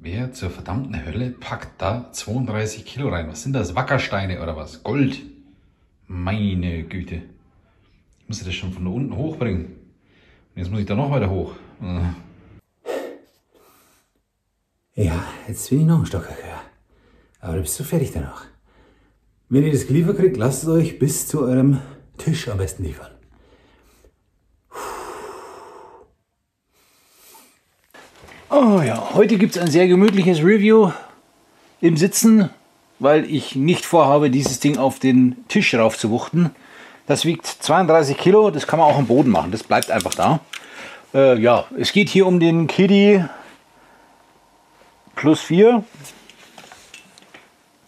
Wer zur verdammten Hölle packt da 32 Kilo rein? Was sind das? Wackersteine oder was? Gold? Meine Güte. Ich musste das schon von da unten hochbringen. Und jetzt muss ich da noch weiter hoch. Ja, jetzt will ich noch einen Stocker höher. Aber da bist du fertig danach. Wenn ihr das geliefert kriegt, lasst es euch bis zu eurem Tisch am besten liefern. Oh ja, heute gibt es ein sehr gemütliches Review im Sitzen, weil ich nicht vorhabe, dieses Ding auf den Tisch rauf zu wuchten. Das wiegt 32 Kilo, das kann man auch am Boden machen, das bleibt einfach da. Ja, es geht hier um den Qidi Plus 4.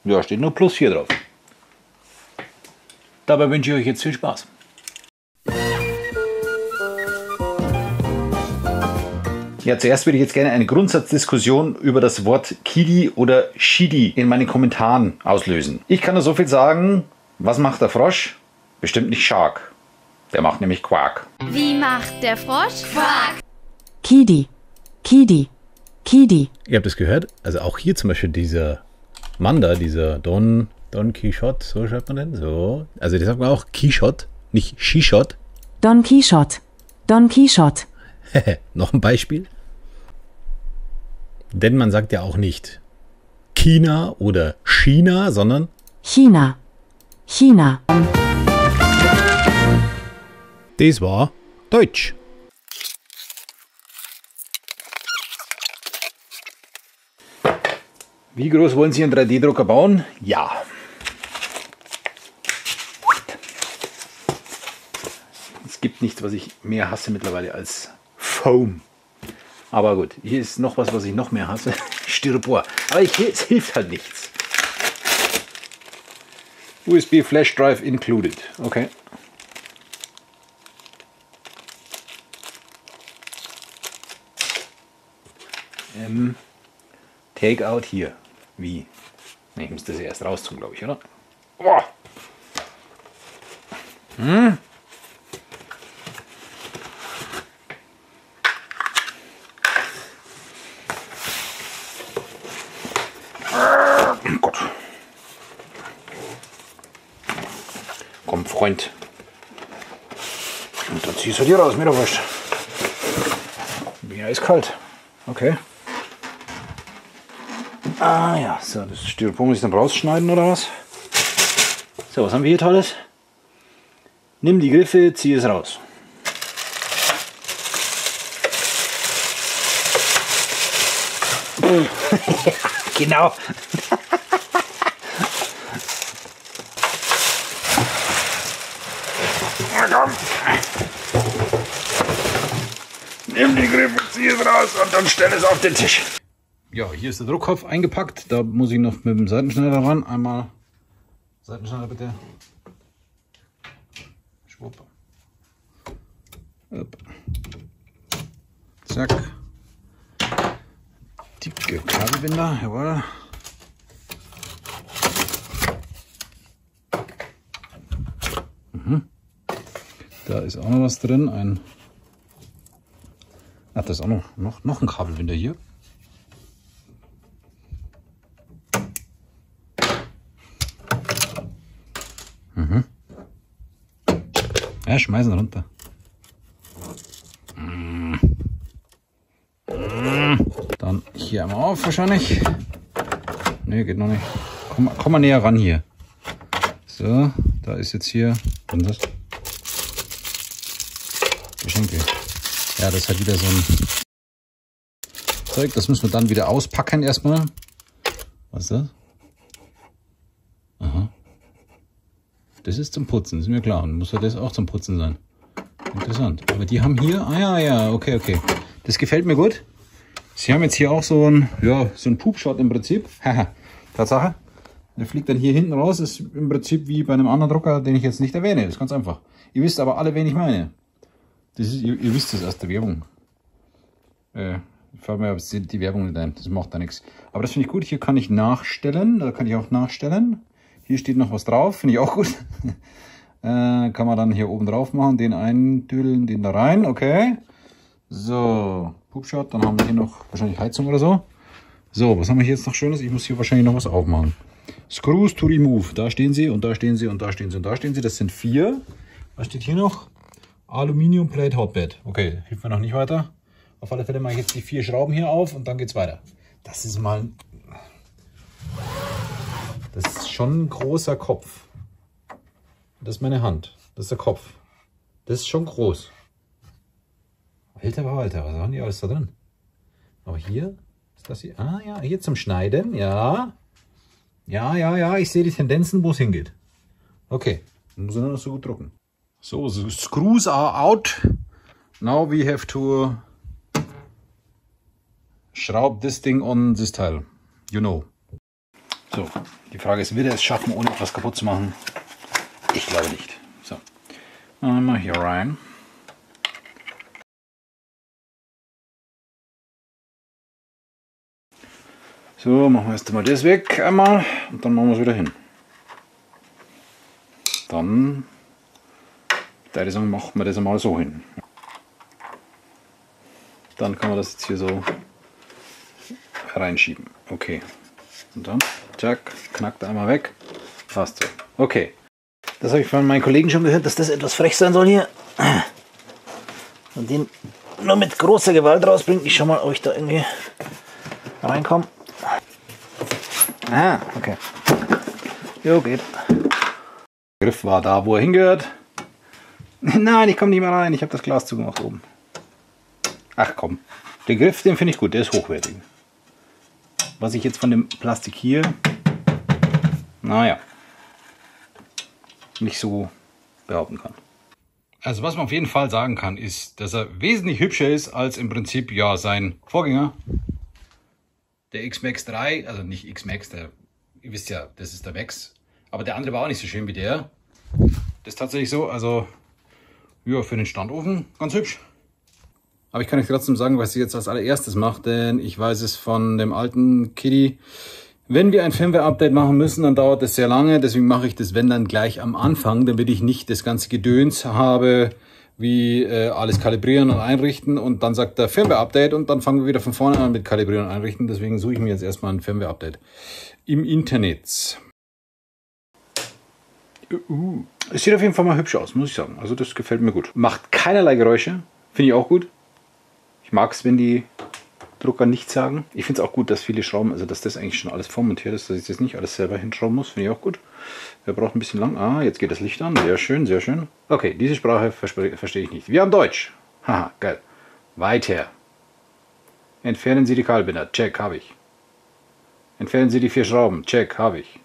Ja, steht nur Plus 4 drauf. Dabei wünsche ich euch jetzt viel Spaß. Ja, zuerst würde ich jetzt gerne eine Grundsatzdiskussion über das Wort Qidi oder Qidi in meinen Kommentaren auslösen. Ich kann nur so viel sagen, was macht der Frosch? Bestimmt nicht Shark. Der macht nämlich Quack. Wie macht der Frosch? Quack. Qidi, Qidi, Qidi. Ihr habt es gehört, also auch hier zum Beispiel dieser Mann da, dieser Don Quixote, so schreibt man den, so. Also das sagt man auch Quixote, nicht Shishot. Don Quixote, Don Quixote. Noch ein Beispiel? Denn man sagt ja auch nicht China oder China, sondern China. China. Das war Deutsch. Wie groß wollen Sie einen 3D-Drucker bauen? Ja. Es gibt nichts, was ich mehr hasse mittlerweile als Foam. Aber gut, hier ist noch was, was ich noch mehr hasse. Styropor. Aber es hilft halt nichts. USB Flash Drive included. Okay. Takeout hier. Wie? Nee, ich muss das erst raustun, glaube ich, oder? Oh. Hm? Komm, Freund. Und dann ziehst du dir raus, mir doch wurscht. Mir ist kalt. Okay. Ah ja, so, das Styropor muss ich dann rausschneiden oder was? So, was haben wir hier Tolles? Nimm die Griffe, zieh es raus. Ja, genau. Na komm. Nimm die Griffe, zieh es raus und dann stell es auf den Tisch. Ja, hier ist der Druckkopf eingepackt, da muss ich noch mit dem Seitenschneider ran. Einmal Seitenschneider bitte. Schwupp. Upp. Zack. Dicke Kabelbinder, jawohl. Mhm. Da ist auch noch was drin, ein... Ach, da ist auch noch ein Kabelbinder hier. Ja, schmeißen runter. Dann hier einmal auf wahrscheinlich. Ne, geht noch nicht. Komm mal näher ran hier. So, da ist jetzt hier. Und das? Geschenke. Ja, das ist halt wieder so ein Zeug. Das müssen wir dann wieder auspacken erstmal. Was ist das? Das ist zum Putzen, ist mir klar. Und muss ja das auch zum Putzen sein. Interessant. Aber die haben hier... Ah ja, ja, okay, okay. Das gefällt mir gut. Sie haben jetzt hier auch so ein, ja, so ein Poop-Shot im Prinzip. Haha, Tatsache. Der fliegt dann hier hinten raus. Ist im Prinzip wie bei einem anderen Drucker, den ich jetzt nicht erwähne. Das ist ganz einfach. Ihr wisst aber alle, wen ich meine. Das ist, ihr wisst es aus der Werbung. Ich frage mich, ob es die Werbung nicht ein. Das macht da nichts. Aber das finde ich gut. Hier kann ich nachstellen. Da kann ich auch nachstellen. Hier steht noch was drauf, finde ich auch gut. Kann man dann hier oben drauf machen, den eindüdeln, den da rein, okay. So, Poopshot, dann haben wir hier noch wahrscheinlich Heizung oder so. So, was haben wir hier jetzt noch Schönes? Ich muss hier wahrscheinlich noch was aufmachen. Screws to remove. Da stehen sie und da stehen sie und da stehen sie und da stehen sie. Das sind 4. Was steht hier noch? Aluminium Plate Hotbed. Okay, hilft mir noch nicht weiter. Auf alle Fälle mache ich jetzt die 4 Schrauben hier auf und dann geht's weiter. Das ist mal... Das ist schon ein großer Kopf. Das ist meine Hand. Das ist der Kopf. Das ist schon groß. Alter, aber Alter, was haben die alles da drin? Aber hier... Das hier, ah ja, hier zum Schneiden, ja. Ja, ja, ja, ich sehe die Tendenzen, wo es hingeht. Okay, dann muss ich nur noch so gut drucken. So, screws are out. Now we have to schraub this thing on this Teil. You know. So, die Frage ist, wird er es schaffen, ohne etwas kaputt zu machen? Ich glaube nicht. So, einmal hier rein. So, machen wir erst mal das weg einmal und dann machen wir es wieder hin. Dann, würde ich sagen, machen wir das einmal so hin. Dann kann man das jetzt hier so reinschieben. Okay. Und dann, zack, knackt einmal weg. Passt so. Okay. Das habe ich von meinen Kollegen schon gehört, dass das etwas frech sein soll hier. Und den nur mit großer Gewalt rausbringen. Ich schau mal, ob ich da irgendwie reinkomme. Ah, okay. Jo, geht. Der Griff war da, wo er hingehört. Nein, ich komme nicht mehr rein. Ich habe das Glas zugemacht oben. Ach komm. Den Griff, den finde ich gut. Der ist hochwertig. Was ich jetzt von dem Plastik hier... Naja. Nicht so behaupten kann. Also was man auf jeden Fall sagen kann, ist, dass er wesentlich hübscher ist als im Prinzip ja sein Vorgänger. Der X-Max 3, also nicht X-Max, ihr wisst ja, das ist der Max. Aber der andere war auch nicht so schön wie der. Das ist tatsächlich so, also ja, für den Standofen ganz hübsch. Aber ich kann euch trotzdem sagen, was ich jetzt als allererstes mache, denn ich weiß es von dem alten Qidi. Wenn wir ein Firmware-Update machen müssen, dann dauert das sehr lange. Deswegen mache ich das, wenn dann, gleich am Anfang, damit ich nicht das ganze Gedöns habe, wie alles kalibrieren und einrichten und dann sagt der Firmware-Update und dann fangen wir wieder von vorne an mit kalibrieren und einrichten. Deswegen suche ich mir jetzt erstmal ein Firmware-Update im Internet. Es sieht auf jeden Fall mal hübsch aus, muss ich sagen. Also das gefällt mir gut. Macht keinerlei Geräusche, finde ich auch gut. Ich mag es, wenn die Drucker nichts sagen. Ich finde es auch gut, dass viele Schrauben, also dass das eigentlich schon alles vormontiert ist, dass ich das nicht alles selber hinschrauben muss, finde ich auch gut. Wer braucht ein bisschen lang? Ah, jetzt geht das Licht an. Sehr schön, sehr schön. Okay, diese Sprache verstehe ich nicht. Wir haben Deutsch. Haha, geil. Weiter. Entfernen Sie die Kabelbinder. Check, habe ich. Entfernen Sie die 4 Schrauben. Check, habe ich.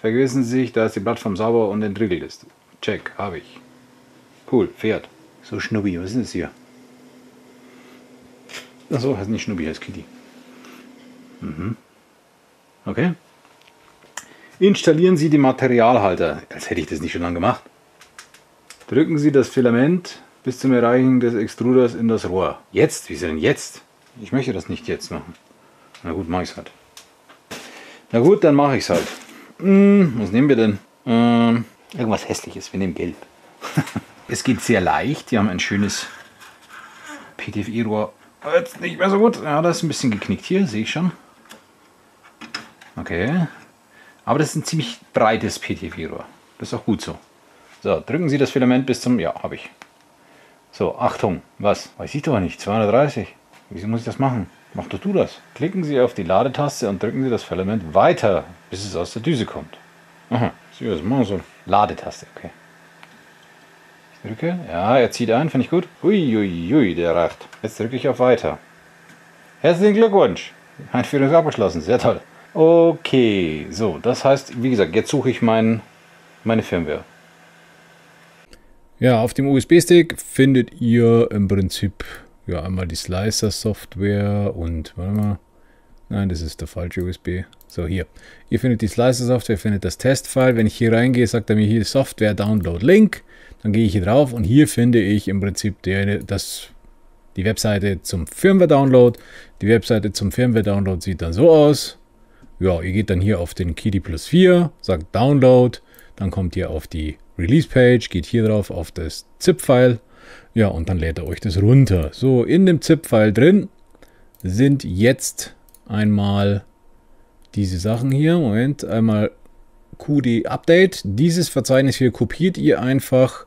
Vergessen Sie sich, dass die Plattform sauber und entriegelt ist. Check, habe ich. Cool, fährt. So, Schnubbi, was ist das hier? Achso, heißt nicht Schnubbi, heißt Qidi. Mhm. Okay. Installieren Sie die Materialhalter. Als hätte ich das nicht schon lange gemacht. Drücken Sie das Filament bis zum Erreichen des Extruders in das Rohr. Jetzt? Wieso denn jetzt? Ich möchte das nicht jetzt machen. Na gut, mache ich es halt. Na gut, dann mache ich es halt. Was nehmen wir denn? Irgendwas Hässliches. Wir nehmen Gelb. Es geht sehr leicht. Die haben ein schönes PTFE-Rohr. Jetzt nicht mehr so gut. Ja, das ist ein bisschen geknickt hier, sehe ich schon. Okay. Aber das ist ein ziemlich breites PTFE-Rohr. Das ist auch gut so. So, drücken Sie das Filament bis zum... Ja, habe ich. So, Achtung. Was? Weiß ich doch nicht. 230. Wieso muss ich das machen? Mach doch du das. Klicken Sie auf die Ladetaste und drücken Sie das Filament weiter, bis es aus der Düse kommt. Aha. Sie was machen soll. Ladetaste, okay. Ich drücke. Ja, er zieht ein. Finde ich gut. Uiuiui, der reicht. Jetzt drücke ich auf Weiter. Herzlichen Glückwunsch. Einführung abgeschlossen. Sehr toll. Okay, so, das heißt, wie gesagt, jetzt suche ich meine Firmware. Ja, auf dem USB-Stick findet ihr im Prinzip ja einmal die Slicer-Software und, warte mal, nein, das ist der falsche USB. So, hier. Ihr findet die Slicer-Software, findet das Testfile. Wenn ich hier reingehe, sagt er mir hier Software-Download-Link. Dann gehe ich hier drauf und hier finde ich im Prinzip die Webseite zum Firmware-Download. Die Webseite zum Firmware-Download sieht dann so aus. Ja, ihr geht dann hier auf den Qidi Plus 4, sagt Download, dann kommt ihr auf die Release-Page, geht hier drauf auf das ZIP-File, ja, und dann lädt er euch das runter. So, in dem ZIP-File drin sind jetzt einmal diese Sachen hier. Moment, einmal QD Update. Dieses Verzeichnis hier kopiert ihr einfach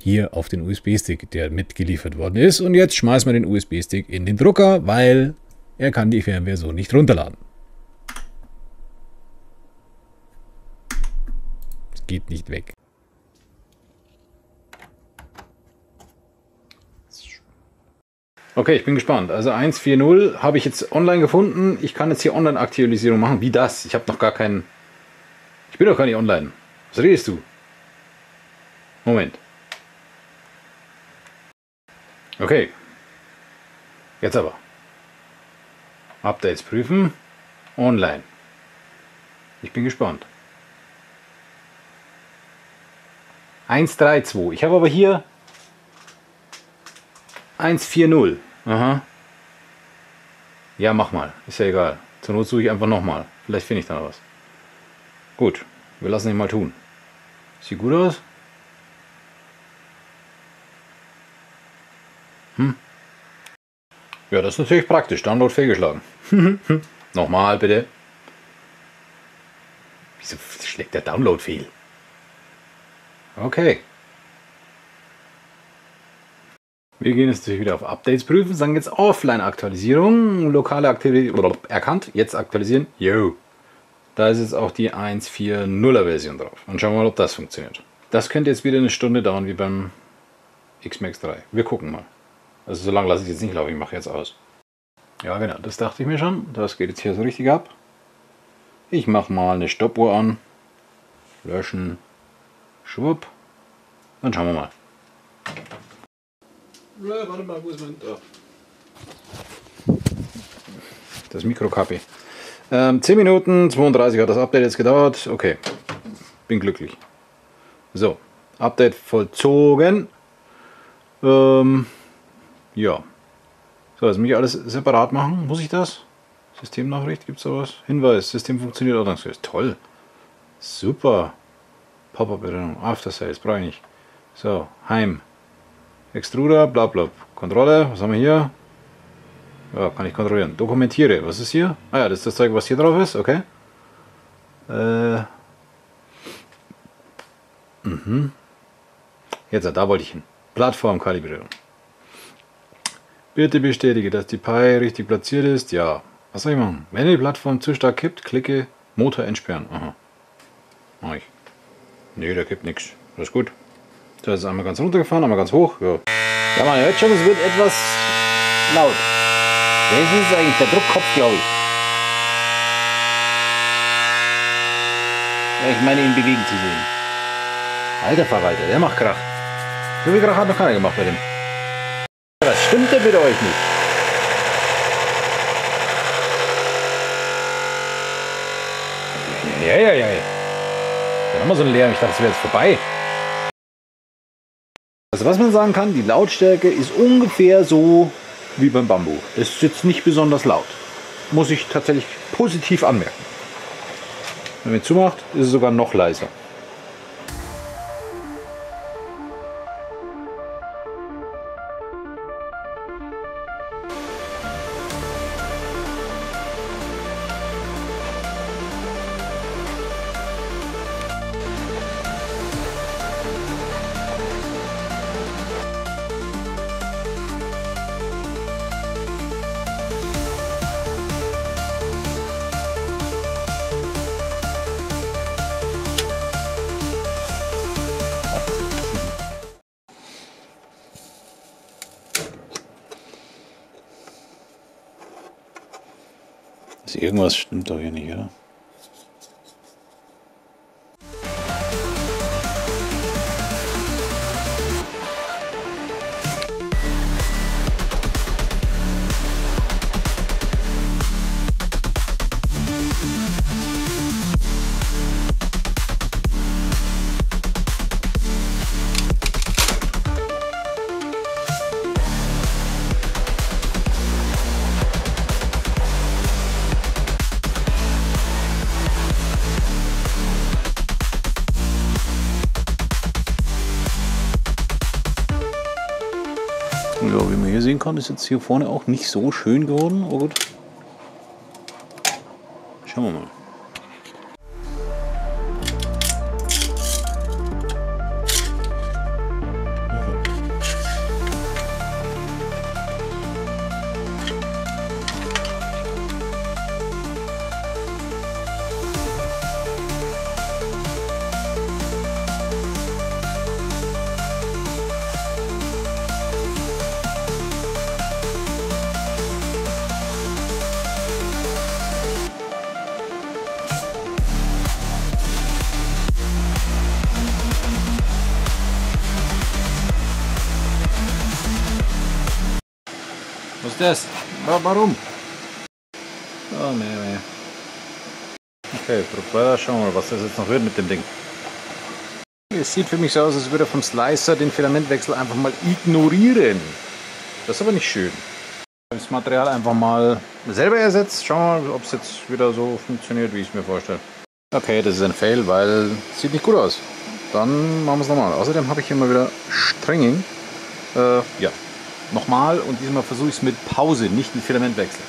hier auf den USB-Stick, der mitgeliefert worden ist. Und jetzt schmeißen wir den USB-Stick in den Drucker, weil er kann die Firmware so nicht runterladen. Es geht nicht weg. Okay, ich bin gespannt. Also 1.4.0 habe ich jetzt online gefunden. Ich kann jetzt hier Online-Aktualisierung machen. Wie das? Ich habe noch gar keinen... Ich bin doch gar nicht online. Was redest du? Moment. Okay. Jetzt aber. Updates prüfen. Online. Ich bin gespannt. 1.3.2. Ich habe aber hier 1.4.0. Aha. Ja, mach mal. Ist ja egal. Zur Not suche ich einfach nochmal. Vielleicht finde ich da was. Gut. Wir lassen es mal tun. Sieht gut aus. Hm. Ja, das ist natürlich praktisch. Download fehlgeschlagen. Nochmal bitte. Wieso schlägt der Download fehl? Okay. Wir gehen jetzt natürlich wieder auf Updates prüfen, sagen jetzt Offline-Aktualisierung, lokale Aktivität erkannt, jetzt aktualisieren. Yo, da ist jetzt auch die 1.4.0er Version drauf. Und schauen wir mal, ob das funktioniert. Das könnte jetzt wieder eine Stunde dauern, wie beim X-Max 3. Wir gucken mal. Also so lange lasse ich jetzt nicht laufen, ich mache jetzt aus. Ja genau, das dachte ich mir schon. Das geht jetzt hier so richtig ab. Ich mache mal eine Stoppuhr an. Löschen. Schwupp. Dann schauen wir mal. Warte mal, wo ist mein... Da. Das Mikrokapi. 10 Minuten, 32 hat das Update jetzt gedauert. Okay, bin glücklich. So, Update vollzogen. Ja. So, jetzt muss ich alles separat machen. Muss ich das? Systemnachricht, gibt es sowas? Hinweis, System funktioniert ordnungsgemäß. Toll. Super. Pop-Up-Erinnerung, After Sales, brauche ich nicht. So, Heim. Extruder, bla bla. Kontrolle, was haben wir hier? Ja, kann ich kontrollieren. Dokumentiere, was ist hier? Ah ja, das ist das Zeug, was hier drauf ist, okay. Jetzt, da wollte ich hin. Plattformkalibrierung. Bitte bestätige, dass die Pi richtig platziert ist. Ja. Was soll ich machen? Wenn die Plattform zu stark kippt, klicke Motor entsperren. Aha. Mach ich. Nee, da kippt nichts. Das ist gut. So, jetzt ist einmal ganz runtergefahren, einmal ganz hoch. Ja, ja, man hört schon, es wird etwas laut. Das ist eigentlich der Druckkopf, glaube ich. Ja, ich meine, ihn bewegen zu sehen. Alter Verwalter, der macht Krach. So viel Krach hat noch keiner gemacht bei dem. Was stimmt denn mit euch nicht? Ja. Dann haben wir so einen Lärm, ich dachte, es wäre jetzt vorbei. Also was man sagen kann, die Lautstärke ist ungefähr so wie beim Bambu. Es ist jetzt nicht besonders laut. Muss ich tatsächlich positiv anmerken. Wenn man zumacht, ist es sogar noch leiser. Irgendwas stimmt doch hier nicht, oder? sehen kann, ist jetzt hier vorne auch nicht so schön geworden. Oh gut. Schauen wir mal. Das? Warum? Oh nee. Okay, schauen wir mal, was das jetzt noch wird mit dem Ding. Es sieht für mich so aus, als würde er vom Slicer den Filamentwechsel einfach mal ignorieren. Das ist aber nicht schön. Das Material einfach mal selber ersetzt. Schauen wir mal, ob es jetzt wieder so funktioniert, wie ich es mir vorstelle. Okay, das ist ein Fail, weil es sieht nicht gut aus. Dann machen wir es nochmal. Außerdem habe ich hier mal wieder Strängen. Ja. Nochmal, und diesmal versuche ich es mit Pause, nicht mit Filamentwechsel.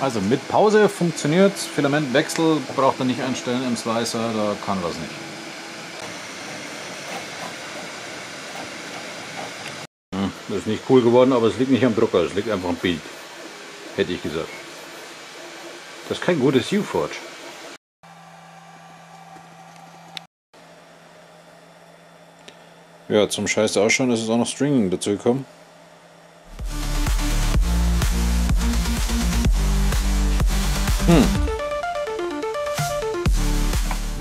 Also mit Pause funktioniert es, Filamentwechsel braucht er nicht einstellen im Slicer, da kann er es nicht. Hm, das ist nicht cool geworden, aber es liegt nicht am Drucker, es liegt einfach am Bild, hätte ich gesagt. Das ist kein gutes U-Forge. Ja, zum Scheiß ausschauen ist es auch noch Stringing dazu gekommen.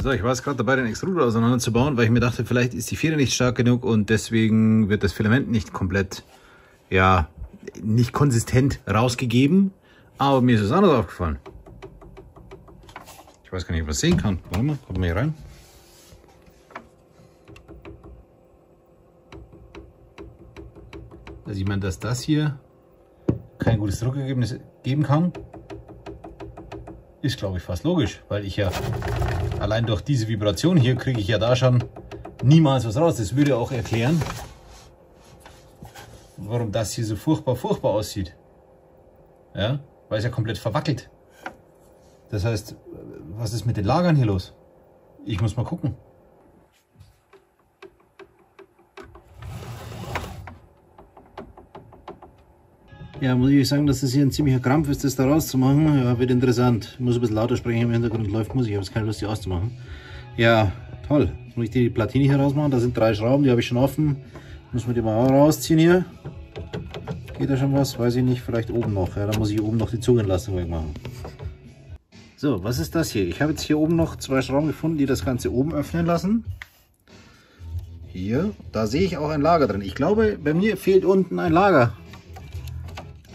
So, ich war jetzt gerade dabei, den Extruder auseinanderzubauen, weil ich mir dachte, vielleicht ist die Feder nicht stark genug und deswegen wird das Filament nicht komplett, ja, nicht konsistent rausgegeben. Aber mir ist es anders aufgefallen. Ich weiß gar nicht, ob man es sehen kann. Warte mal, gucken wir hier rein. Da sieht man, dass das hier kein gutes Druckergebnis geben kann. Ist, glaube ich, fast logisch, weil ich ja allein durch diese Vibration hier kriege ich ja da schon niemals was raus. Das würde auch erklären, warum das hier so furchtbar aussieht. Ja, weil es ja komplett verwackelt. Das heißt, was ist mit den Lagern hier los? Ich muss mal gucken. Ja, muss ich sagen, dass das hier ein ziemlicher Krampf ist, das da rauszumachen. Ja, wird interessant. Ich muss ein bisschen lauter sprechen, im Hintergrund läuft Musik, ich habe jetzt keine Lust, die auszumachen. Ja, toll. Jetzt muss ich die Platine hier rausmachen. Da sind 3 Schrauben, die habe ich schon offen. Muss man die mal auch rausziehen hier. Geht da schon was? Weiß ich nicht. Vielleicht oben noch. Ja, da muss ich oben noch die Zugentlastung wegmachen. So, was ist das hier? Ich habe jetzt hier oben noch 2 Schrauben gefunden, die das Ganze oben öffnen lassen. Hier, da sehe ich auch ein Lager drin. Ich glaube, bei mir fehlt unten ein Lager.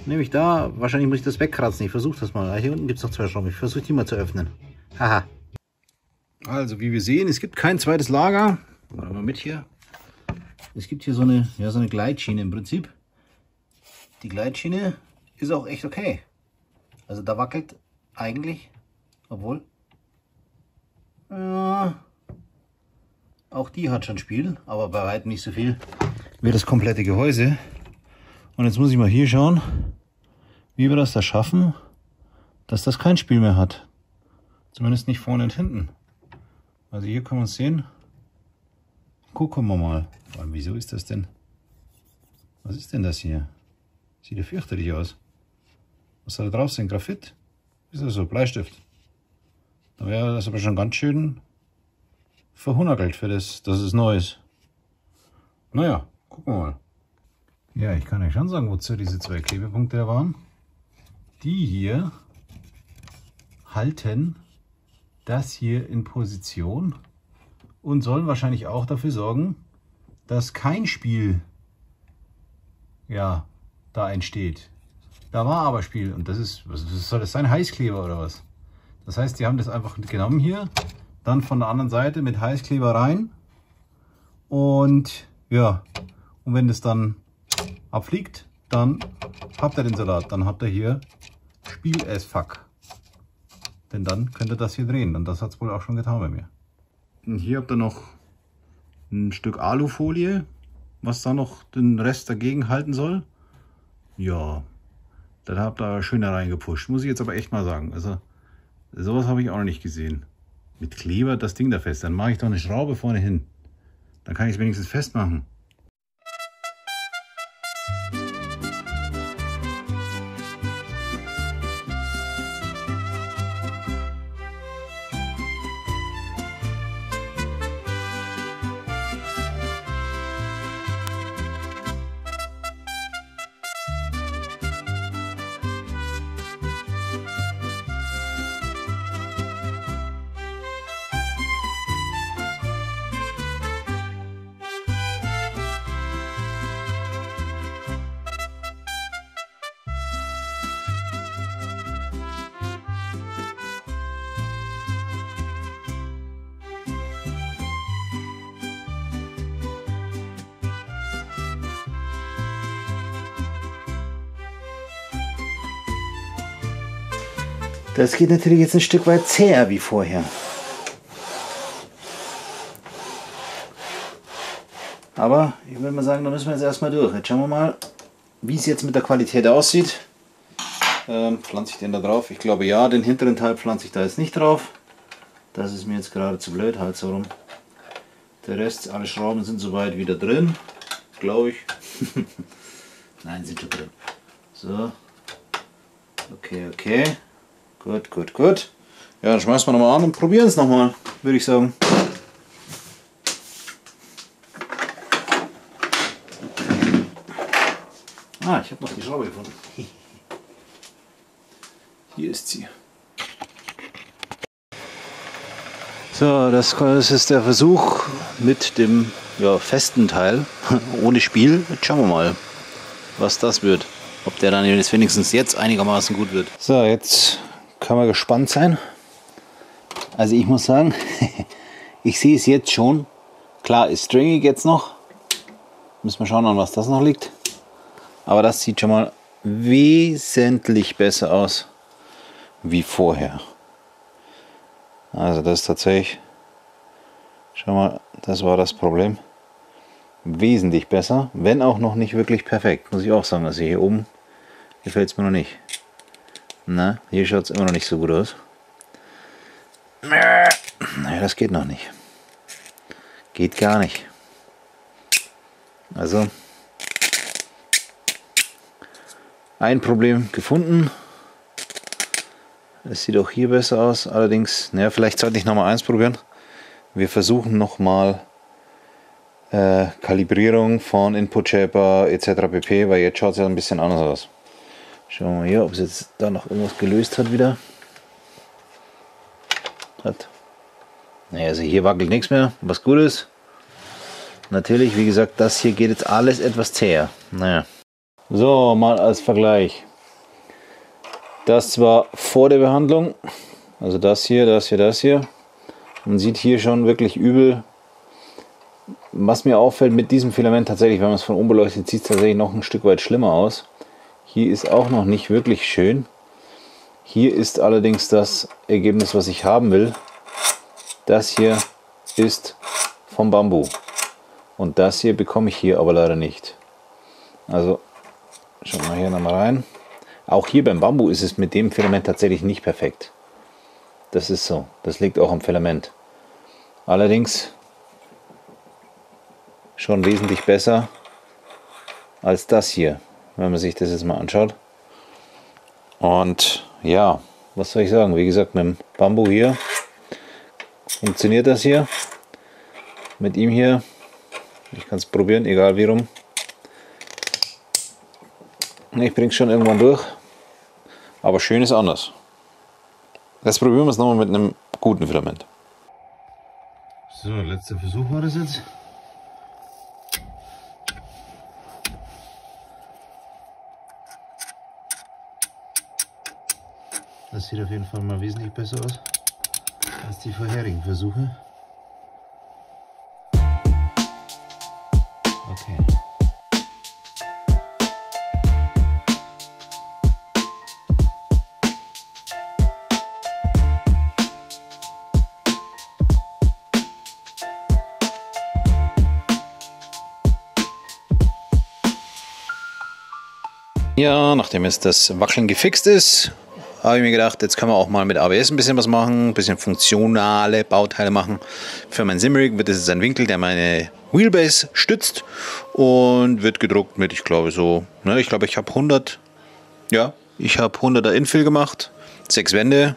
Nämlich da, wahrscheinlich muss ich das wegkratzen, ich versuche das mal. Hier unten gibt es noch 2 Schrauben, ich versuche die mal zu öffnen. Haha. Also wie wir sehen, es gibt kein zweites Lager. Warte mal mit hier. Es gibt hier so eine, ja, so eine Gleitschiene im Prinzip. Die Gleitschiene ist auch echt okay. Also da wackelt eigentlich, obwohl, ja, auch die hat schon Spiel, aber bei weitem nicht so viel wie das komplette Gehäuse. Und jetzt muss ich mal hier schauen, wie wir das da schaffen, dass das kein Spiel mehr hat. Zumindest nicht vorne und hinten. Also hier können wir es sehen. Gucken wir mal. Vor allem, wieso ist das denn? Was ist denn das hier? Sieht ja fürchterlich aus. Was soll da drauf sein? Graphit? Ist das so? Bleistift. Da wäre das aber schon ganz schön verhunackelt für das, dass es neu ist. Naja, gucken wir mal. Ja, ich kann euch schon sagen, wozu diese 2 Klebepunkte da waren. Die hier halten das hier in Position und sollen wahrscheinlich auch dafür sorgen, dass kein Spiel, ja, da entsteht. Da war aber Spiel, und das ist, was soll das sein, Heißkleber oder was? Das heißt, die haben das einfach genommen hier, dann von der anderen Seite mit Heißkleber rein und ja, und wenn das dann abfliegt, dann habt ihr den Salat, dann habt ihr hier Spiel as fuck. Denn dann könnt ihr das hier drehen, und das hat es wohl auch schon getan bei mir. Und hier habt ihr noch ein Stück Alufolie, was da noch den Rest dagegen halten soll. Ja, dann habt ihr schön da reingepusht. Muss ich jetzt aber echt mal sagen. Also, sowas habe ich auch noch nicht gesehen. Mit Kleber das Ding da fest. Dann mache ich doch eine Schraube vorne hin. Dann kann ich es wenigstens festmachen. Das geht natürlich jetzt ein Stück weit zäher wie vorher. Aber ich würde mal sagen, da müssen wir jetzt erstmal durch. Jetzt schauen wir mal, wie es jetzt mit der Qualität aussieht. Pflanze ich den da drauf? Ich glaube ja, den hinteren Teil pflanze ich da jetzt nicht drauf. Das ist mir jetzt gerade zu blöd, halt so rum. Der Rest, alle Schrauben sind soweit wieder drin, glaube ich. Nein, sind schon drin. So. Okay, okay. Gut, gut, gut. Ja, dann schmeißen wir nochmal an und probieren es nochmal, würde ich sagen. Ah, ich habe noch die Schraube gefunden. Hier ist sie. So, das ist der Versuch mit dem festen Teil, ohne Spiel. Jetzt schauen wir mal, was das wird. Ob der dann wenigstens jetzt einigermaßen gut wird. So, jetzt kann man gespannt sein. Also ich muss sagen, ich sehe es jetzt schon. Klar ist stringig jetzt noch. Müssen wir schauen, an was das noch liegt. Aber das sieht schon mal wesentlich besser aus wie vorher. Also das ist tatsächlich, schau mal, das war das Problem. Wesentlich besser, wenn auch noch nicht wirklich perfekt. Muss ich auch sagen, also hier oben gefällt es mir noch nicht. Na, hier schaut es immer noch nicht so gut aus. Naja, das geht noch nicht. Geht gar nicht. Also, ein Problem gefunden. Es sieht auch hier besser aus. Allerdings, naja, vielleicht sollte ich nochmal eins probieren. Wir versuchen nochmal Kalibrierung von Input Shaper etc. pp, weil jetzt schaut es ja ein bisschen anders aus. Schauen wir mal hier, ob es jetzt da noch irgendwas gelöst hat wieder. Naja, also hier wackelt nichts mehr, was gut ist. Natürlich, wie gesagt, das hier geht jetzt alles etwas zäher. Naja. So, mal als Vergleich. Das war vor der Behandlung. Also das hier, das hier, das hier. Man sieht hier schon wirklich übel. Was mir auffällt mit diesem Filament tatsächlich, wenn man es von oben beleuchtet, sieht es tatsächlich noch ein Stück weit schlimmer aus. Hier ist auch noch nicht wirklich schön. Hier ist allerdings das Ergebnis, was ich haben will. Das hier ist vom Bambu. Und das hier bekomme ich hier aber leider nicht. Also schauen wir hier nochmal rein. Auch hier beim Bambu ist es mit dem Filament tatsächlich nicht perfekt. Das ist so. Das liegt auch am Filament. Allerdings schon wesentlich besser als das hier, wenn man sich das jetzt mal anschaut. Und ja, was soll ich sagen, wie gesagt, mit dem Bambu hier funktioniert das hier, mit ihm hier, ich kann es probieren, egal wie rum, ich bringe es schon irgendwann durch, aber schön ist anders. Jetzt probieren wir es nochmal mit einem guten Filament. So, letzter Versuch war das jetzt. Das sieht auf jeden Fall mal wesentlich besser aus als die vorherigen Versuche. Okay. Ja, nachdem jetzt das Wackeln gefixt ist, habe ich mir gedacht, jetzt kann man auch mal mit ABS ein bisschen was machen, ein bisschen funktionale Bauteile machen. Für mein Simrig wird das jetzt ein Winkel, der meine Wheelbase stützt und wird gedruckt mit, ich glaube so, ne, ich glaube ich habe 100, ja, ich habe 100er Infill gemacht, 6 Wände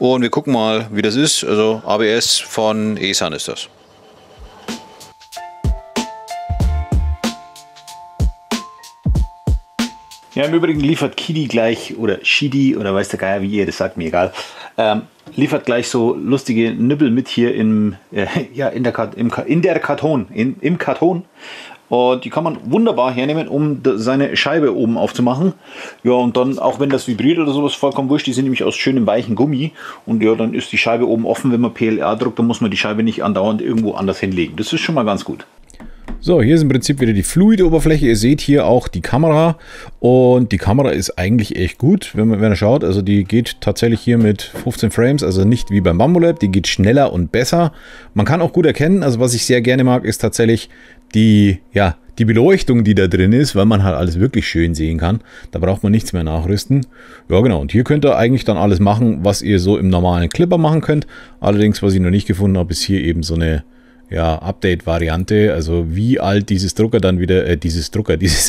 und wir gucken mal, wie das ist. Also ABS von ESAN ist das. Ja, im Übrigen liefert Qidi gleich, oder Qidi, oder weiß der Geier, wie ihr das sagt, mir egal, liefert gleich so lustige Nippel mit hier im, ja, im Karton. Und die kann man wunderbar hernehmen, um seine Scheibe oben aufzumachen. Ja, und dann, auch wenn das vibriert oder sowas, vollkommen wurscht, die sind nämlich aus schönem weichen Gummi. Und ja, dann ist die Scheibe oben offen, wenn man PLA druckt, dann muss man die Scheibe nicht andauernd irgendwo anders hinlegen. Das ist schon mal ganz gut. So, hier ist im Prinzip wieder die fluide Oberfläche. Ihr seht hier auch die Kamera und die Kamera ist eigentlich echt gut, wenn ihr schaut. Also die geht tatsächlich hier mit 15 Frames, also nicht wie beim Bambu Lab, die geht schneller und besser. Man kann auch gut erkennen, also was ich sehr gerne mag, ist tatsächlich die, ja, die Beleuchtung, die da drin ist, weil man halt alles wirklich schön sehen kann. Da braucht man nichts mehr nachrüsten. Ja genau, und hier könnt ihr eigentlich dann alles machen, was ihr so im normalen Clipper machen könnt. Allerdings, was ich noch nicht gefunden habe, ist hier eben so eine... ja, Update-Variante, also wie alt dieses Drucker dann wieder, dieses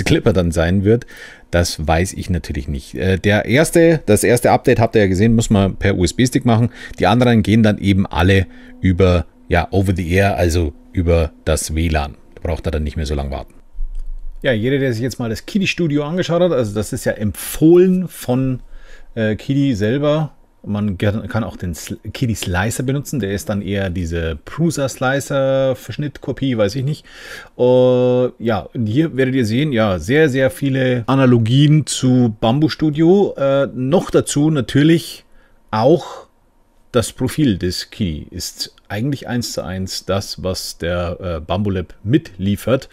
Clipper dann sein wird, das weiß ich natürlich nicht. Das erste Update habt ihr ja gesehen, muss man per USB-Stick machen. Die anderen gehen dann eben alle über, ja, over the air, also über das WLAN. Da braucht ihr dann nicht mehr so lange warten. Ja, jeder, der sich jetzt mal das Qidi Studio angeschaut hat, also das ist ja empfohlen von Qidi selber. Man kann auch den Qidi Slicer benutzen, der ist dann eher diese Prusa Slicer Verschnittkopie, weiß ich nicht. Ja, und hier werdet ihr sehen, ja, sehr, sehr viele Analogien zu Bambu Studio. Noch dazu natürlich auch das Profil des Qidi ist eigentlich 1:1 das, was der Bambu Lab mitliefert.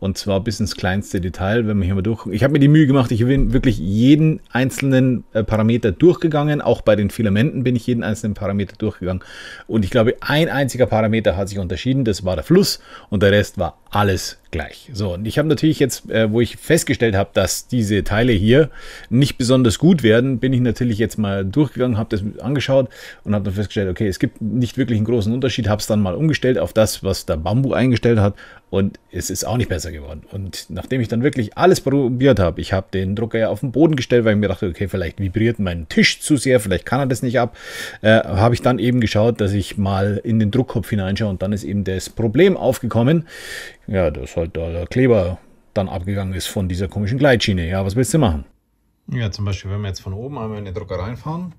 Und zwar bis ins kleinste Detail, wenn man hier mal durchguckt. Ich habe mir die Mühe gemacht, ich bin wirklich jeden einzelnen Parameter durchgegangen. Auch bei den Filamenten bin ich jeden einzelnen Parameter durchgegangen. Und ich glaube, ein einziger Parameter hat sich unterschieden. Das war der Fluss und der Rest war alles gleich. So, und ich habe natürlich jetzt, wo ich festgestellt habe, dass diese Teile hier nicht besonders gut werden, bin ich natürlich jetzt mal durchgegangen, habe das angeschaut und habe dann festgestellt, okay, es gibt nicht wirklich einen großen Unterschied. Habe es dann mal umgestellt auf das, was der Bambu eingestellt hat. Und es ist auch nicht besser geworden. Und nachdem ich dann wirklich alles probiert habe, ich habe den Drucker ja auf den Boden gestellt, weil ich mir dachte, okay, vielleicht vibriert mein Tisch zu sehr, vielleicht kann er das nicht ab, habe ich dann eben geschaut, dass ich mal in den Druckkopf hineinschaue und dann ist eben das Problem aufgekommen, ja, dass halt der Kleber dann abgegangen ist von dieser komischen Gleitschiene. Ja, was willst du machen? Ja, zum Beispiel, wenn wir jetzt von oben einmal in den Drucker reinfahren,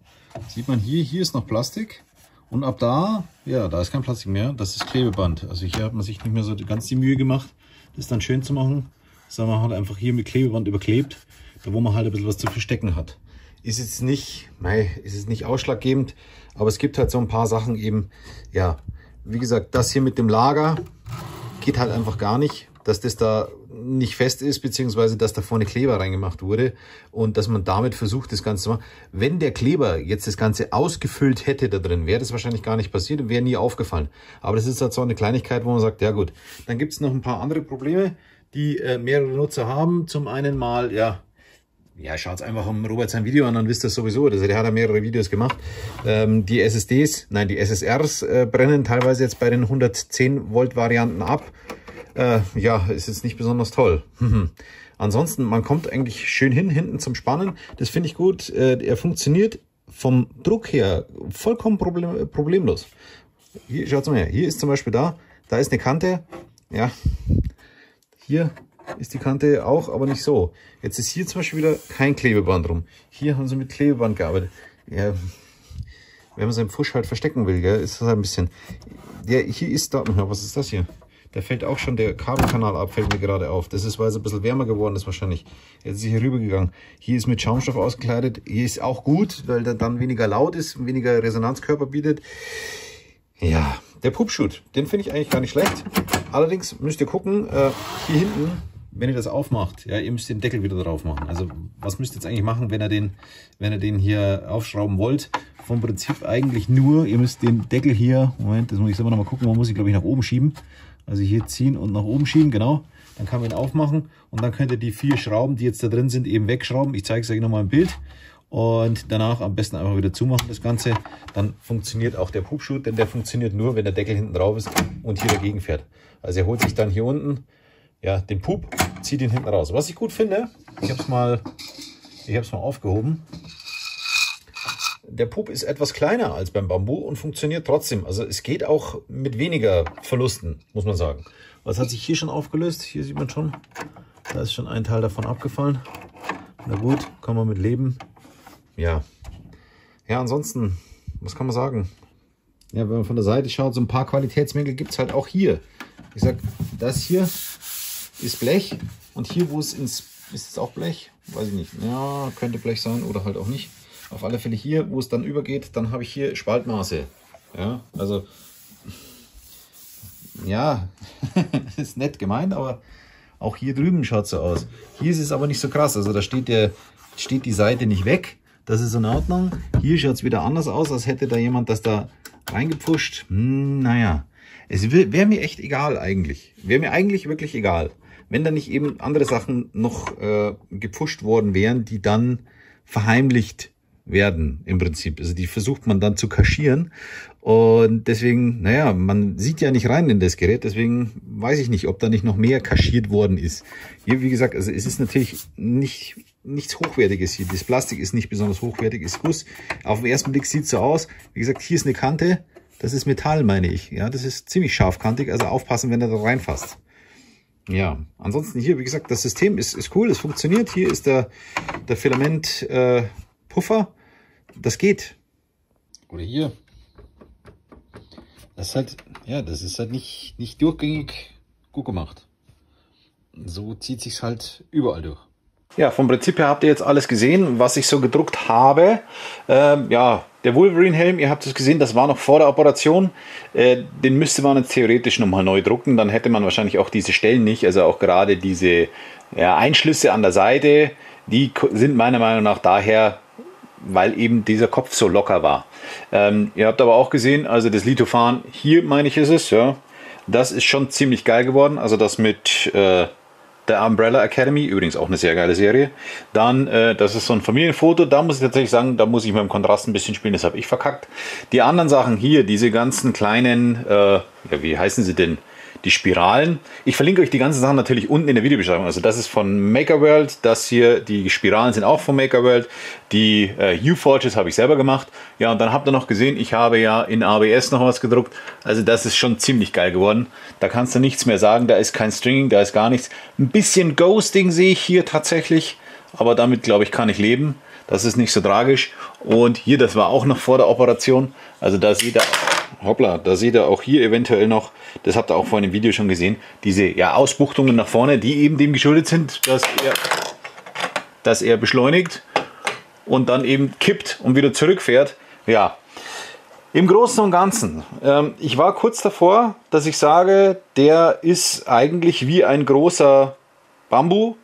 sieht man hier ist noch Plastik. Und ab da, ja, da ist kein Plastik mehr, das ist Klebeband. Also hier hat man sich nicht mehr so ganz die Mühe gemacht, das dann schön zu machen, sondern man hat einfach hier mit Klebeband überklebt, da wo man halt ein bisschen was zu verstecken hat. Ist jetzt nicht, nein, ist es nicht ausschlaggebend, aber es gibt halt so ein paar Sachen eben, ja, wie gesagt, das hier mit dem Lager geht halt einfach gar nicht, dass das da nicht fest ist, beziehungsweise dass da vorne Kleber reingemacht wurde und dass man damit versucht, das Ganze zu machen. Wenn der Kleber jetzt das Ganze ausgefüllt hätte da drin, wäre das wahrscheinlich gar nicht passiert und wäre nie aufgefallen. Aber das ist halt so eine Kleinigkeit, wo man sagt, ja gut. Dann gibt es noch ein paar andere Probleme, die mehrere Nutzer haben. Zum einen mal, ja schaut es einfach um Robert sein Video an, dann wisst ihr es sowieso. Also der hat ja mehrere Videos gemacht. Die SSRs brennen teilweise jetzt bei den 110 Volt Varianten ab. Ja, ist jetzt nicht besonders toll. Ansonsten, man kommt eigentlich schön hin, hinten zum Spannen. Das finde ich gut. Er funktioniert vom Druck her vollkommen problemlos. Hier, schaut's mal her. Hier ist zum Beispiel da ist eine Kante. Ja, hier ist die Kante auch, aber nicht so. Jetzt ist hier zum Beispiel wieder kein Klebeband drum. Hier haben sie mit Klebeband gearbeitet. Ja, wenn man seinen Pfusch halt verstecken will, gell, ist das ein bisschen... Ja, hier ist da... Was ist das hier? Da fällt auch schon der Kabelkanal ab, fällt mir gerade auf. Das ist, weil es ein bisschen wärmer geworden ist wahrscheinlich. Jetzt ist hier rübergegangen. Hier ist mit Schaumstoff ausgekleidet. Hier ist auch gut, weil der dann weniger laut ist, weniger Resonanzkörper bietet. Ja, der Pupschut, den finde ich eigentlich gar nicht schlecht. Allerdings müsst ihr gucken, hier hinten, wenn ihr das aufmacht, ja, ihr müsst den Deckel wieder drauf machen. Also was müsst ihr jetzt eigentlich machen, wenn ihr den hier aufschrauben wollt? Vom Prinzip eigentlich nur, ihr müsst den Deckel hier, Moment, das muss ich selber nochmal gucken, man muss ihn, glaube ich, nach oben schieben. Also hier ziehen und nach oben schieben, genau. Dann kann man ihn aufmachen und dann könnt ihr die 4 Schrauben, die jetzt da drin sind, eben wegschrauben. Ich zeige es euch nochmal im Bild. Und danach am besten einfach wieder zumachen das Ganze. Dann funktioniert auch der Pupschut, denn der funktioniert nur, wenn der Deckel hinten drauf ist und hier dagegen fährt. Also er holt sich dann hier unten ja, den Pup, zieht ihn hinten raus. Was ich gut finde, ich habe es mal aufgehoben. Der Pup ist etwas kleiner als beim Bambu und funktioniert trotzdem. Also es geht auch mit weniger Verlusten, muss man sagen. Was hat sich hier schon aufgelöst? Hier sieht man schon, da ist schon ein Teil davon abgefallen. Na gut, kann man mit leben. Ja, ansonsten, was kann man sagen? Ja, wenn man von der Seite schaut, so ein paar Qualitätsmängel gibt es halt auch hier. Ich sag, das hier ist Blech und hier, wo es ins, ist es auch Blech? Weiß ich nicht. Ja, könnte Blech sein oder halt auch nicht. Auf alle Fälle hier, wo es dann übergeht, dann habe ich hier Spaltmaße. Ja, also, ja, ist nett gemeint, aber auch hier drüben schaut es so aus. Hier ist es aber nicht so krass, also da steht die Seite nicht weg. Das ist in Ordnung. Hier schaut es wieder anders aus, als hätte da jemand das da reingepfuscht. Naja, es wäre mir echt egal eigentlich. Wäre mir eigentlich wirklich egal, wenn da nicht eben andere Sachen noch gepfuscht worden wären, die dann verheimlicht werden im Prinzip. Also die versucht man dann zu kaschieren. Und deswegen, naja, man sieht ja nicht rein in das Gerät. Deswegen weiß ich nicht, ob da nicht noch mehr kaschiert worden ist. Hier, wie gesagt, also es ist natürlich nichts Hochwertiges hier. Das Plastik ist nicht besonders hochwertig, ist Guss. Auf den ersten Blick sieht es so aus. Wie gesagt, hier ist eine Kante. Das ist Metall, meine ich. Ja, das ist ziemlich scharfkantig. Also aufpassen, wenn er da reinfasst. Ja, ansonsten hier, wie gesagt, das System ist cool. Es funktioniert. Hier ist der Filament, Puffer. Das geht. Oder hier. Das ist halt, ja, das ist halt nicht durchgängig gut gemacht. So zieht sich's halt überall durch. Ja, vom Prinzip her habt ihr jetzt alles gesehen, was ich so gedruckt habe. Ja, der Wolverine-Helm, ihr habt es gesehen, das war noch vor der Operation. Den müsste man jetzt theoretisch nochmal neu drucken, dann hätte man wahrscheinlich auch diese Stellen nicht, also auch gerade diese ja, Einschlüsse an der Seite, die sind meiner Meinung nach daher, weil eben dieser Kopf so locker war. Ihr habt aber auch gesehen, also das Lithophan, hier meine ich ist es, ja, das ist schon ziemlich geil geworden, also das mit... der Umbrella Academy, übrigens auch eine sehr geile Serie. Dann, das ist so ein Familienfoto, da muss ich tatsächlich sagen, da muss ich mit dem Kontrast ein bisschen spielen, das habe ich verkackt. Die anderen Sachen hier, diese ganzen kleinen, ja, wie heißen sie denn, die Spiralen. Ich verlinke euch die ganzen Sachen natürlich unten in der Videobeschreibung. Also das ist von Maker World, das hier, die Spiralen sind auch von Maker World. Die U-Forges habe ich selber gemacht. Ja, und dann habt ihr noch gesehen, ich habe ja in ABS noch was gedruckt. Also das ist schon ziemlich geil geworden. Da kannst du nichts mehr sagen, da ist kein Stringing, da ist gar nichts. Ein bisschen Ghosting sehe ich hier tatsächlich, aber damit, glaube ich, kann ich leben. Das ist nicht so tragisch. Und hier, das war auch noch vor der Operation. Also da seht ihr... Hoppla, da seht ihr auch hier eventuell noch, das habt ihr auch vorhin im Video schon gesehen, diese ja, Ausbuchtungen nach vorne, die eben dem geschuldet sind, dass er beschleunigt und dann eben kippt und wieder zurückfährt. Ja, im Großen und Ganzen, ich war kurz davor, dass ich sage, der ist eigentlich wie ein großer Bambu,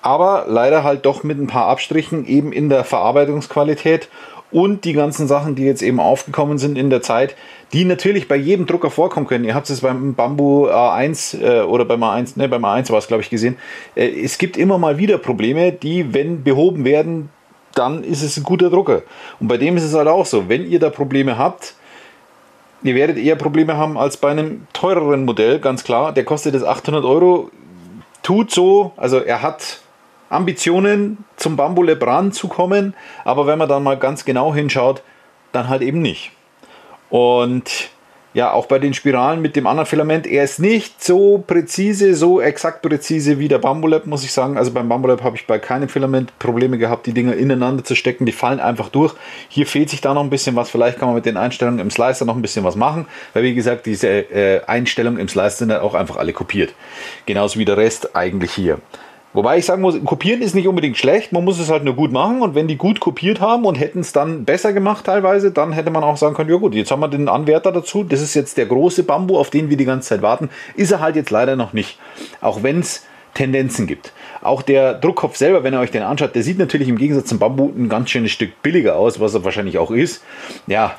aber leider halt doch mit ein paar Abstrichen eben in der Verarbeitungsqualität. Und die ganzen Sachen, die jetzt eben aufgekommen sind in der Zeit, die natürlich bei jedem Drucker vorkommen können. Ihr habt es beim Bambu A1 oder beim A1 war es, glaube ich, gesehen. Es gibt immer mal wieder Probleme, die, wenn behoben werden, dann ist es ein guter Drucker. Und bei dem ist es halt auch so, wenn ihr da Probleme habt, ihr werdet eher Probleme haben als bei einem teureren Modell, ganz klar. Der kostet jetzt 800 €, tut so, also er hat... Ambitionen zum Bambu Lab ranzukommen, aber wenn man dann mal ganz genau hinschaut, dann halt eben nicht. Und ja, auch bei den Spiralen mit dem anderen Filament, er ist nicht so präzise, so exakt präzise wie der Bambu Lab, muss ich sagen. Also beim Bambu Lab habe ich bei keinem Filament Probleme gehabt, die Dinger ineinander zu stecken, die fallen einfach durch. Hier fehlt sich da noch ein bisschen was, vielleicht kann man mit den Einstellungen im Slicer noch ein bisschen was machen, weil wie gesagt, diese Einstellungen im Slicer sind halt auch einfach alle kopiert. Genauso wie der Rest eigentlich hier. Wobei ich sagen muss, kopieren ist nicht unbedingt schlecht, man muss es halt nur gut machen und wenn die gut kopiert haben und hätten es dann besser gemacht teilweise, dann hätte man auch sagen können, ja gut, jetzt haben wir den Anwärter dazu, das ist jetzt der große Bambu, auf den wir die ganze Zeit warten, ist er halt jetzt leider noch nicht, auch wenn es Tendenzen gibt. Auch der Druckkopf selber, wenn ihr euch den anschaut, der sieht natürlich im Gegensatz zum Bambu ein ganz schönes Stück billiger aus, was er wahrscheinlich auch ist, ja.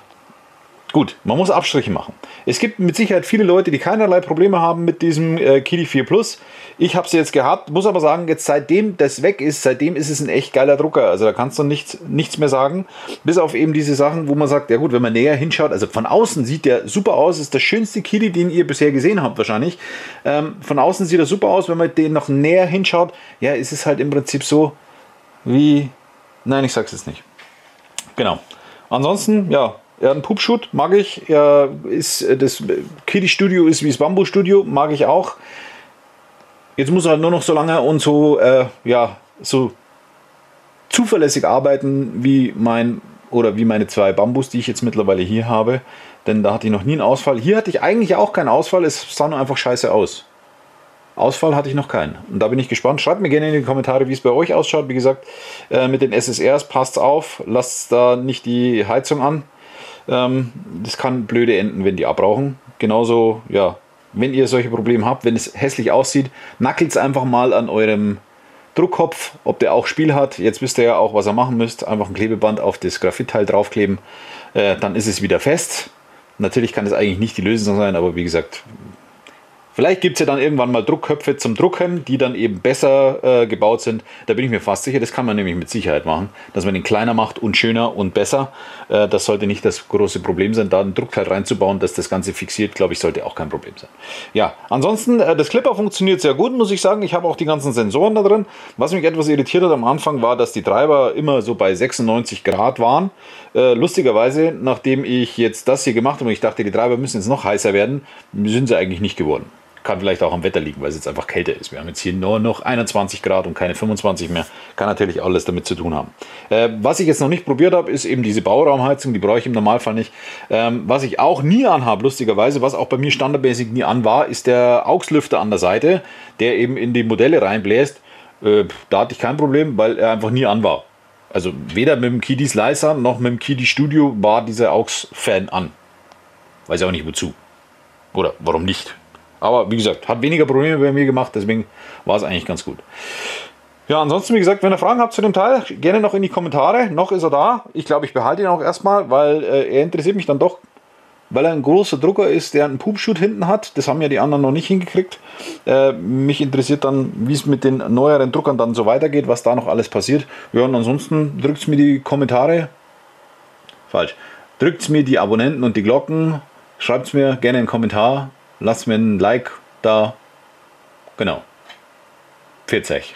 Gut, man muss Abstriche machen. Es gibt mit Sicherheit viele Leute, die keinerlei Probleme haben mit diesem Qidi 4 Plus. Ich habe es jetzt gehabt, muss aber sagen, jetzt seitdem das weg ist, seitdem ist es ein echt geiler Drucker. Also da kannst du nichts mehr sagen, bis auf eben diese Sachen, wo man sagt, ja gut, wenn man näher hinschaut, also von außen sieht der super aus, ist das schönste Qidi, den ihr bisher gesehen habt wahrscheinlich. Von außen sieht er super aus, wenn man den noch näher hinschaut, ja, ist es halt im Prinzip so wie, nein, ich sag's jetzt nicht. Genau. Ansonsten, ja, ein Pupschut mag ich. Ist das Qidi Studio ist wie das Bambu Studio, mag ich auch. Jetzt muss er halt nur noch so lange und so, ja, so zuverlässig arbeiten wie mein oder wie meine zwei Bambus, die ich jetzt mittlerweile hier habe. Denn da hatte ich noch nie einen Ausfall. Hier hatte ich eigentlich auch keinen Ausfall, es sah nur einfach scheiße aus. Ausfall hatte ich noch keinen. Und da bin ich gespannt. Schreibt mir gerne in die Kommentare, wie es bei euch ausschaut. Wie gesagt, mit den SSRs passt auf. Lasst da nicht die Heizung an. Das kann blöde enden, wenn die abrauchen. Genauso, ja, wenn ihr solche Probleme habt, wenn es hässlich aussieht, nackelt es einfach mal an eurem Druckkopf, ob der auch Spiel hat. Jetzt wisst ihr ja auch, was ihr machen müsst. Einfach ein Klebeband auf das Graphitteil draufkleben. Dann ist es wieder fest. Natürlich kann es eigentlich nicht die Lösung sein, aber wie gesagt... Vielleicht gibt es ja dann irgendwann mal Druckköpfe zum Drucken, die dann eben besser gebaut sind. Da bin ich mir fast sicher, das kann man nämlich mit Sicherheit machen, dass man den kleiner macht und schöner und besser. Das sollte nicht das große Problem sein, da einen Druckteil reinzubauen, dass das Ganze fixiert, glaube ich, sollte auch kein Problem sein. Ja, ansonsten, das Clipper funktioniert sehr gut, muss ich sagen. Ich habe auch die ganzen Sensoren da drin. Was mich etwas irritiert hat am Anfang war, dass die Treiber immer so bei 96 Grad waren. Lustigerweise, nachdem ich jetzt das hier gemacht habe und ich dachte, die Treiber müssen jetzt noch heißer werden, sind sie eigentlich nicht geworden. Kann vielleicht auch am Wetter liegen, weil es jetzt einfach kälter ist. Wir haben jetzt hier nur noch 21 Grad und keine 25 mehr. Kann natürlich alles damit zu tun haben. Was ich jetzt noch nicht probiert habe, ist eben diese Bauraumheizung. Die brauche ich im Normalfall nicht. Was ich auch nie anhabe, lustigerweise, was auch bei mir standardmäßig nie an war, ist der AUX-Lüfter an der Seite, der eben in die Modelle reinbläst. Da hatte ich kein Problem, weil er einfach nie an war. Also weder mit dem Qidi Slicer noch mit dem Qidi Studio war dieser AUX-Fan an. Weiß auch nicht wozu. Oder warum nicht? Aber wie gesagt, hat weniger Probleme bei mir gemacht, deswegen war es eigentlich ganz gut. Ja, ansonsten, wie gesagt, wenn ihr Fragen habt zu dem Teil, gerne noch in die Kommentare. Noch ist er da. Ich glaube, ich behalte ihn auch erstmal, weil er interessiert mich dann doch, weil er ein großer Drucker ist, der einen Pupschut hinten hat. Das haben ja die anderen noch nicht hingekriegt. Mich interessiert dann, wie es mit den neueren Druckern dann so weitergeht, was da noch alles passiert. Ja, und ansonsten drückt mir die Kommentare. Falsch. Drückt mir die Abonnenten und die Glocken. Schreibt mir gerne einen Kommentar. Lasst mir ein Like da. Genau. 40.